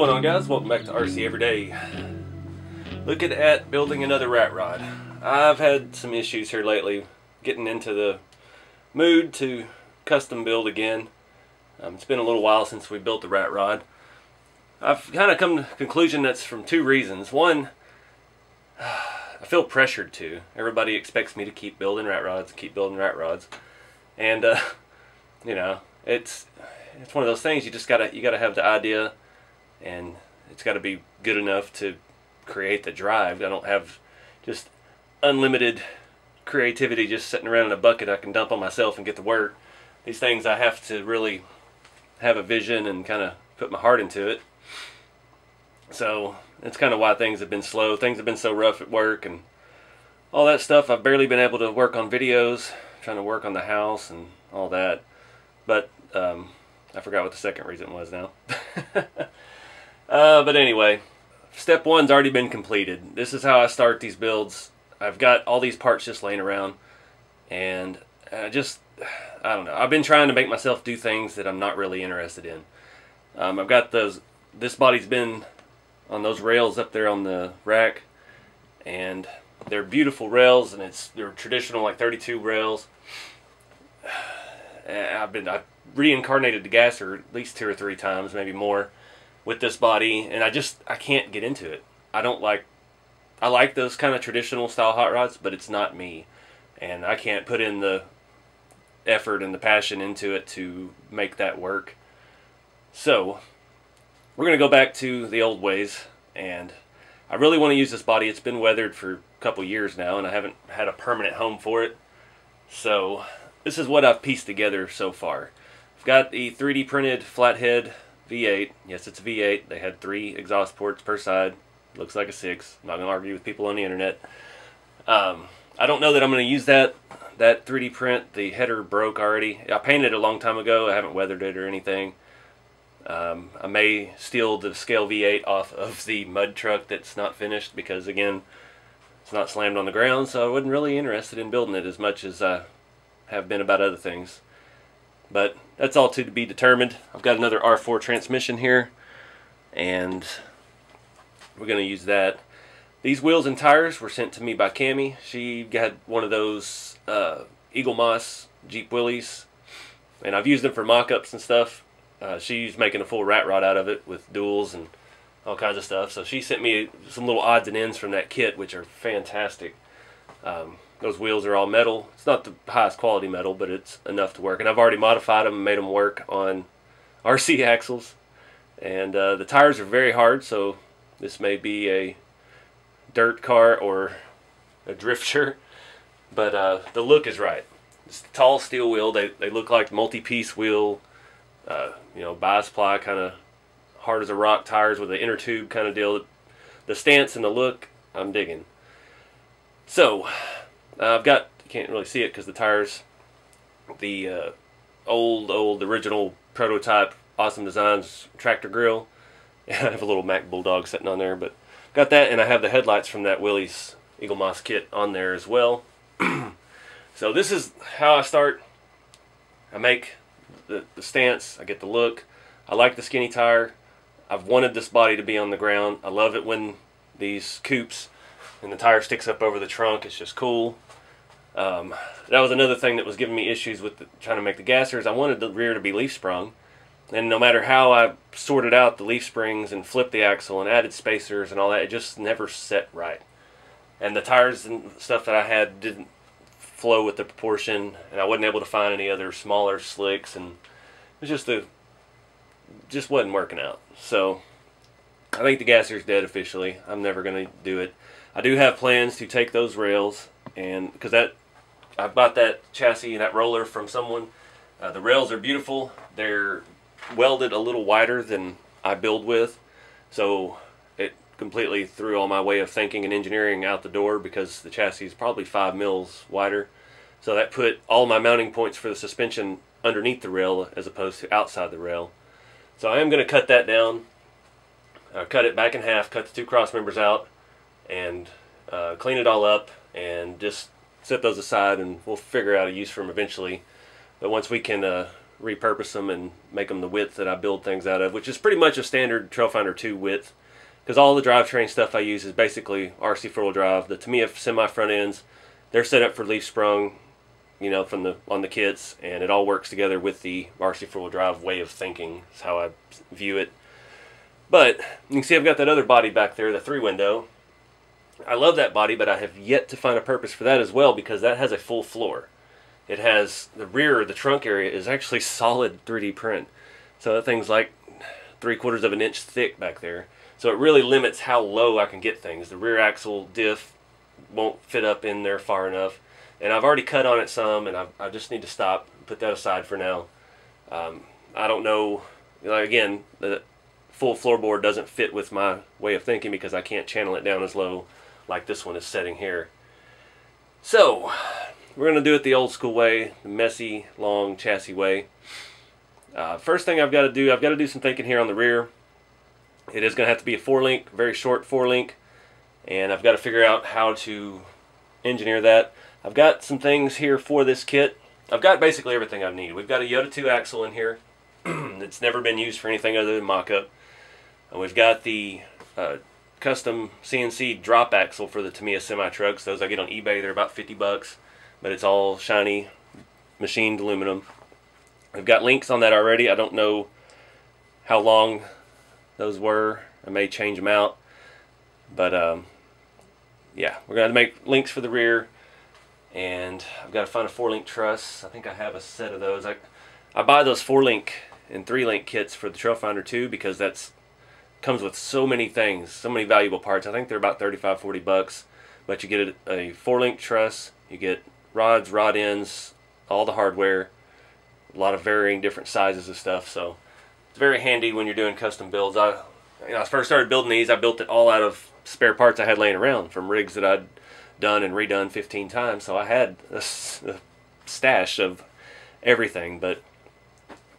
going on, guys? Welcome back to RC Everyday. Looking at building another rat rod. I've had some issues here lately getting into the mood to custom build again. It's been a little while since we built the rat rod. I've kind of come to the conclusion that's from two reasons. One, I feel pressured to. Everybody expects me to keep building rat rods, and you know, it's one of those things. You just gotta have the idea, and it's gotta be good enough to create the drive. I don't have just unlimited creativity just sitting around in a bucket I can dump on myself and get to work. These things I have to really have a vision and kind of put my heart into it. So that's kind of why things have been slow. Things have been so rough at work and all that stuff. I've barely been able to work on videos, trying to work on the house and all that. But I forgot what the second reason was now. But anyway, step one's already been completed. This is how I start these builds. I've got all these parts just laying around, and I don't know. I've been trying to make myself do things that I'm not really interested in. I've got those. This body's been on those rails up there on the rack, and they're beautiful rails, and they're traditional like 32 rails. I've reincarnated the gasser at least 2 or 3 times, maybe more, with this body, and I can't get into it. I like those kind of traditional style hot rods, but it's not me, and I can't put in the effort and the passion into it to make that work. So we're gonna go back to the old ways, and I really want to use this body. It's been weathered for a couple years now, and I haven't had a permanent home for it. So this is what I've pieced together so far. I've got the 3D printed flathead V8. Yes, it's a V8. They had 3 exhaust ports per side. Looks like a 6. I'm not gonna argue with people on the internet. I don't know that I'm gonna use that 3D print. The header broke already. I painted it a long time ago. I haven't weathered it or anything. I may steal the scale V8 off of the mud truck that's not finished, because again, it's not slammed on the ground, so I wasn't really interested in building it as much as I have been about other things. But that's all to be determined. I've got another R4 transmission here, and we're going to use that. These wheels and tires were sent to me by Cammy. She had one of those Eagle Moss Jeep Willies, and I've used them for mock-ups and stuff. She's making a full rat rod out of it with duels and all kinds of stuff. So she sent me some little odds and ends from that kit, which are fantastic. Those wheels are all metal. It's not the highest quality metal, but it's enough to work. And I've already modified them and made them work on RC axles. And the tires are very hard, so this may be a dirt car or a drifter. But the look is right. It's the tall steel wheel. They look like multi-piece wheel. You know, bias-ply kind of hard as a rock tires with an inner tube kind of deal. The stance and the look, I'm digging. So, I've got, you can't really see it because the tires, the old original prototype Awesome Designs tractor grill. And I have a little Mac Bulldog sitting on there, but got that, and I have the headlights from that Willys Eagle Moss kit on there as well. So this is how I start. I make the stance, I get the look. I like the skinny tire. I've wanted this body to be on the ground. I love it when these coupes and the tire sticks up over the trunk. It's just cool. That was another thing that was giving me issues with trying to make the gassers. I wanted the rear to be leaf sprung, and no matter how I sorted out the leaf springs and flipped the axle and added spacers and all that, it just never set right. And the tires and stuff that I had didn't flow with the proportion, and I wasn't able to find any other smaller slicks, and it was just wasn't working out. So I think the gasser's dead officially. I'm never going to do it. I do have plans to take those rails, and because I bought that chassis and that roller from someone. The rails are beautiful. They're welded a little wider than I build with, so it completely threw all my way of thinking and engineering out the door, because the chassis is probably 5 mils wider. So that put all my mounting points for the suspension underneath the rail as opposed to outside the rail. So I am going to cut that down. I'll cut it back in half, cut the 2 cross members out, and clean it all up, and just set those aside, and we'll figure out a use for them eventually. But once we can repurpose them and make them the width that I build things out of, which is pretty much a standard Trailfinder 2 width, because all the drivetrain stuff I use is basically RC four wheel drive. The Tamiya semi front ends, they're set up for leaf sprung, you know, from the on the kits, and it all works together with the RC four wheel drive way of thinking. That's how I view it. But you can see I've got that other body back there, the 3-window. I love that body, but I have yet to find a purpose for that as well, because that has a full floor. It has the rear, the trunk area is actually solid 3D print. So that thing's like 3/4 of an inch thick back there. So it really limits how low I can get things. The rear axle diff won't fit up in there far enough. And I've already cut on it some, and I just need to stop, put that aside for now. I don't know, again, the full floorboard doesn't fit with my way of thinking because I can't channel it down as low like this one is setting here. So we're going to do it the old school way, the messy, long chassis way. First thing I've got to do some thinking here on the rear. It is going to have to be a 4-link, very short 4-link, and I've got to figure out how to engineer that. I've got some things here for this kit. I've got basically everything I need. We've got a Yota 2 axle in here. It's never been used for anything other than mock-up. And we've got the custom CNC drop axle for the Tamiya semi-trucks. Those I get on eBay, they're about $50. But it's all shiny machined aluminum. I've got links on that already. I don't know how long those were. I may change them out. But yeah, we're going to make links for the rear. And I've got to find a 4-link truss. I think I have a set of those. I buy those 4-link and 3-link kits for the Trailfinder 2 because that comes with so many things, so many valuable parts. I think they're about $35–40. But you get a 4-link truss, you get rods, rod ends, all the hardware, a lot of varying different sizes of stuff. So it's very handy when you're doing custom builds. I first started building these, I built it all out of spare parts I had laying around from rigs that I'd done and redone 15 times. So I had a stash of everything, but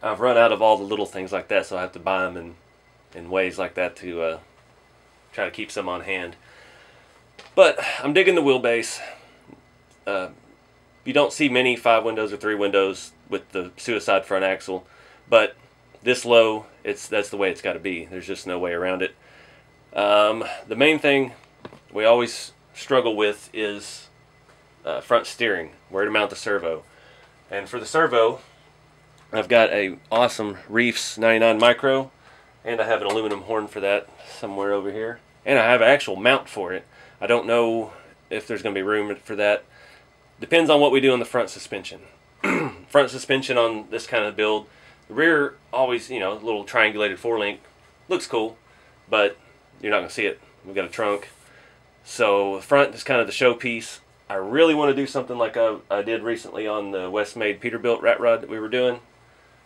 I've run out of all the little things like that. So I have to buy them in ways like that to try to keep some on hand. But I'm digging the wheelbase. You don't see many 5-windows or 3-windows with the suicide front axle, but this low, that's the way it's got to be. There's just no way around it. The main thing we always struggle with is front steering, where to mount the servo. And for the servo, I've got a awesome Reefs 99 Micro, and I have an aluminum horn for that somewhere over here. And I have an actual mount for it. I don't know if there's going to be room for that. Depends on what we do on the front suspension. Front suspension on this kind of build. The rear always, you know, little triangulated 4-link. Looks cool, but you're not going to see it. We've got a trunk. So front is kind of the show piece. I really want to do something like I did recently on the Westmade Peterbilt rat rod that we were doing,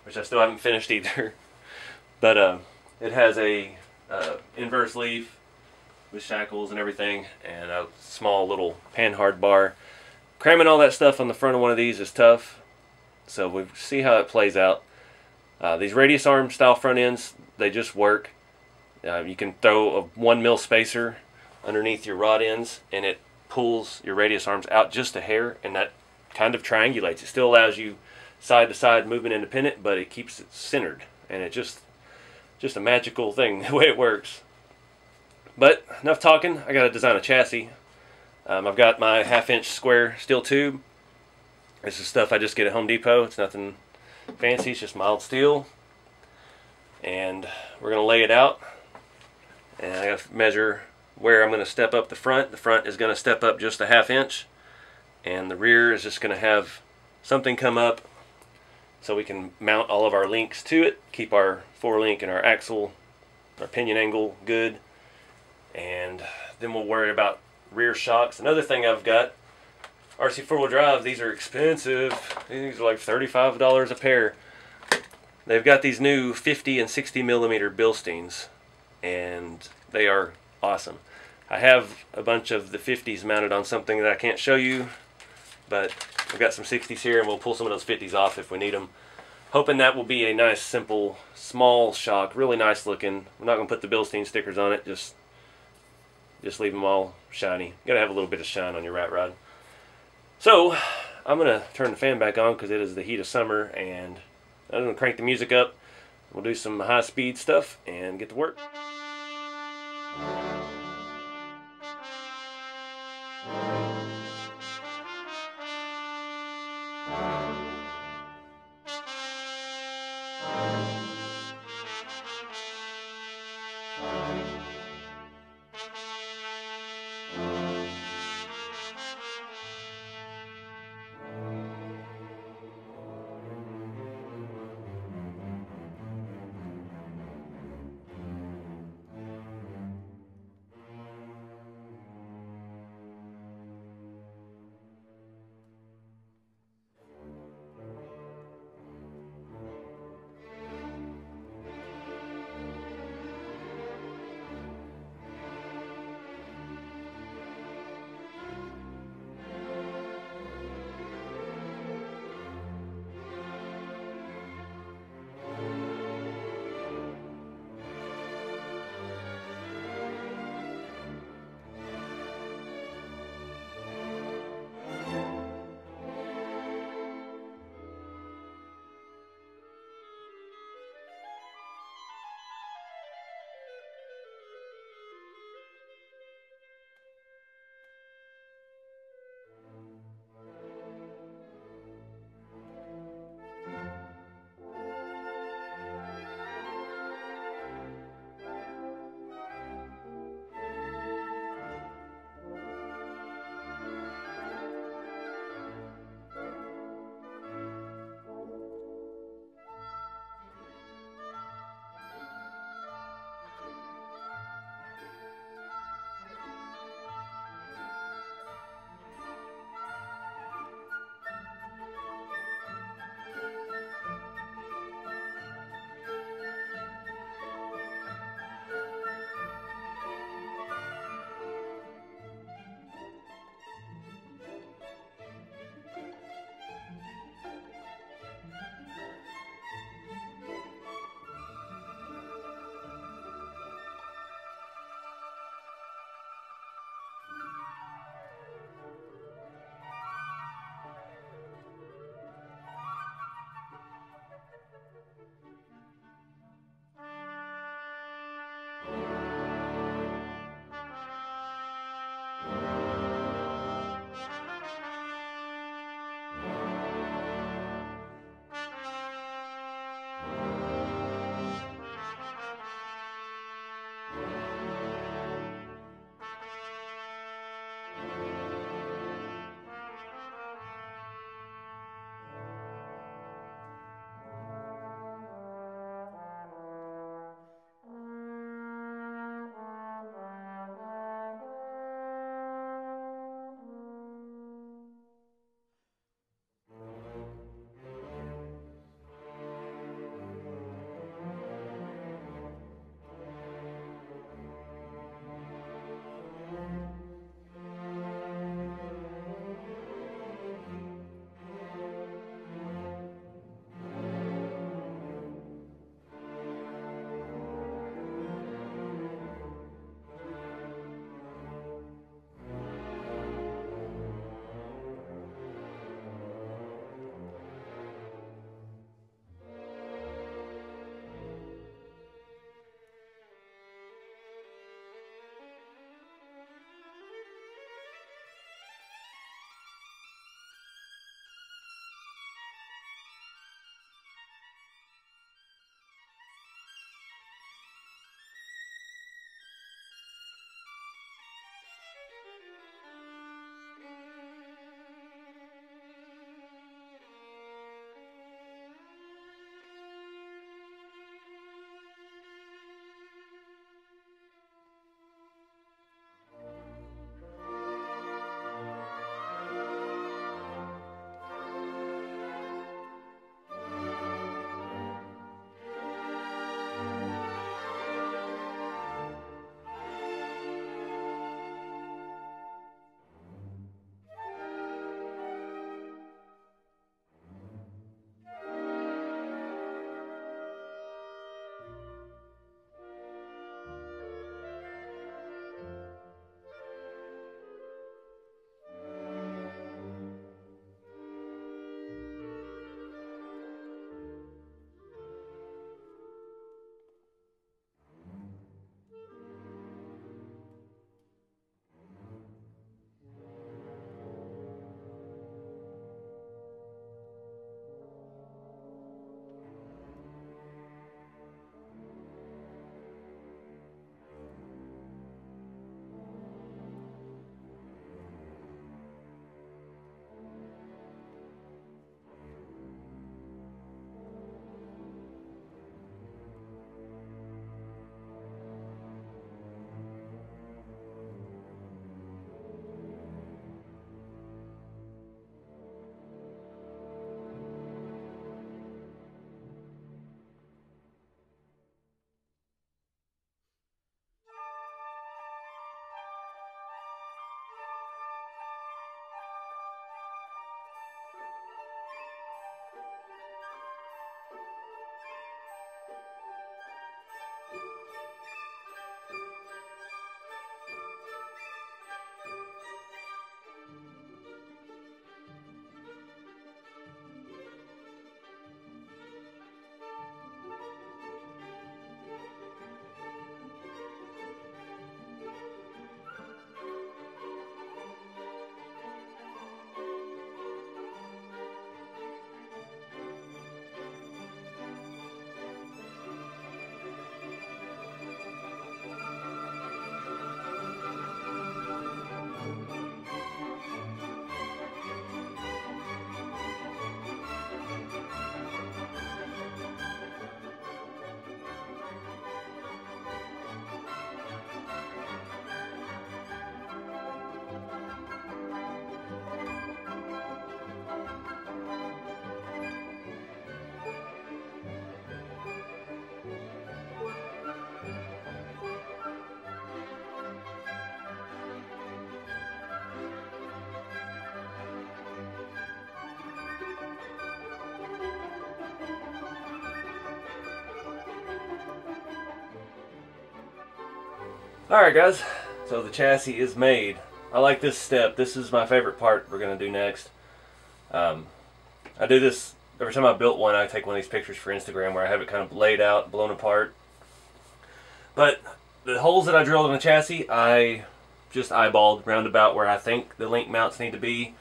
which I still haven't finished either. But it has a inverse leaf with shackles and everything, and a small little panhard bar. Cramming all that stuff on the front of one of these is tough, so we'll see how it plays out. These radius arm style front ends, they just work. You can throw a 1mm spacer underneath your rod ends, and it pulls your radius arms out just a hair, and that kind of triangulates. It still allows you side to side movement independent, but it keeps it centered, and it just a magical thing the way it works. But enough talking. I got to design a chassis. I've got my 1/2-inch square steel tube. This is stuff I just get at Home Depot. It's nothing fancy, it's just mild steel. And we're going to lay it out. And I got to measure where I'm going to step up the front. The front is going to step up just a 1/2 inch. And the rear is just going to have something come up so we can mount all of our links to it. Keep our 4-link and our axle, our pinion angle good. And then we'll worry about rear shocks. Another thing I've got, RC four-wheel drive, these are expensive. These are like $35 a pair. They've got these new 50 and 60 millimeter Bilsteins, and they are awesome. I have a bunch of the 50s mounted on something that I can't show you, but I've got some 60s here, and we'll pull some of those 50s off if we need them. Hoping that will be a nice, simple, small shock, really nice looking. I'm not going to put the Bilstein stickers on it, just leave them all shiny. You gotta have a little bit of shine on your rat rod. So I'm gonna turn the fan back on because it is the heat of summer and I'm gonna crank the music up. We'll do some high speed stuff and get to work. Alright guys, so the chassis is made. I like this step. This is my favorite part we're going to do next. I do this every time I built one. I take one of these pictures for Instagram where I have it kind of laid out, blown apart. But the holes that I drilled in the chassis, I just eyeballed roundabout where I think the link mounts need to be.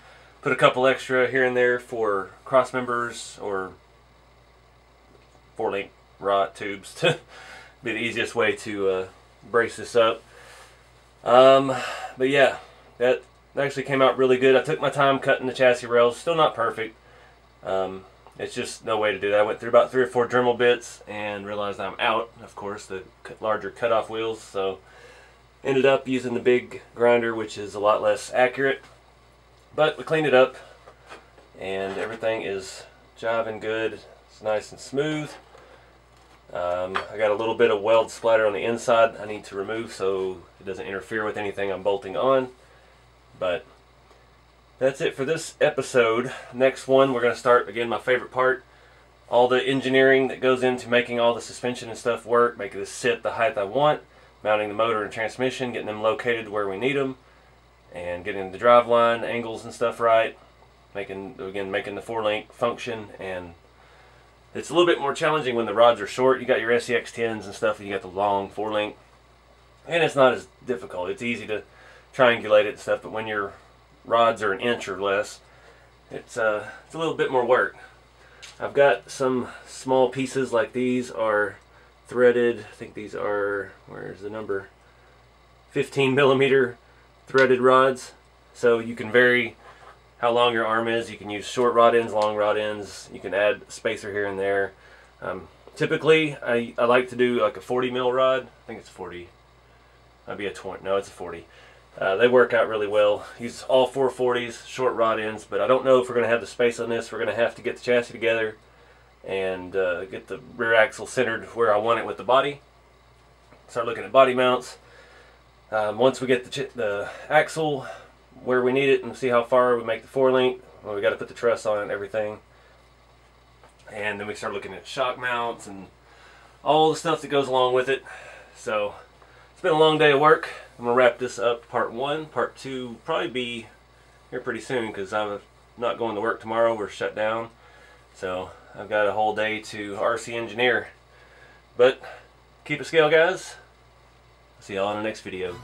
Put a couple extra here and there for cross members or 4-link rod tubes to be the easiest way to brace this up. But yeah, that actually came out really good. I took my time cutting the chassis rails. Still not perfect. It's just no way to do that. I went through about 3 or 4 Dremel bits and realized I'm out, of course, the larger cutoff wheels. So ended up using the big grinder, which is a lot less accurate. But we cleaned it up and everything is jiving good. It's nice and smooth. I got a little bit of weld splatter on the inside I need to remove so it doesn't interfere with anything I'm bolting on. But that's it for this episode. Next one, we're going to start, again, my favorite part. All the engineering that goes into making all the suspension and stuff work, making this sit the height I want, mounting the motor and transmission, getting them located where we need them, and getting the driveline angles and stuff right, making the 4-link function. And it's a little bit more challenging when the rods are short. You got your SCX10s and stuff, and you got the long 4-link. And it's not as difficult. It's easy to triangulate it and stuff, but when your rods are an inch or less, it's a little bit more work. I've got some small pieces like these are threaded. I think these are, where's the number? 15mm threaded rods. So you can vary how long your arm is. You can use short rod ends, long rod ends. You can add spacer here and there. Typically, I like to do like a 40mm rod. I think it's 40. Might be a 20. No, it's a 40. They work out really well. Use all 4 40s, short rod ends. But I don't know if we're going to have the space on this. We're going to have to get the chassis together and get the rear axle centered where I want it with the body. Start looking at body mounts. Once we get the axle where we need it and see how far we make the 4-link. Well, we got to put the truss on and everything, and then we start looking at shock mounts and all the stuff that goes along with it. So it's been a long day of work. I'm gonna wrap this up, part 1. Part 2 probably be here pretty soon because I'm not going to work tomorrow. We're shut down, so I've got a whole day to RC engineer. But keep it scale, guys. See y'all in the next video.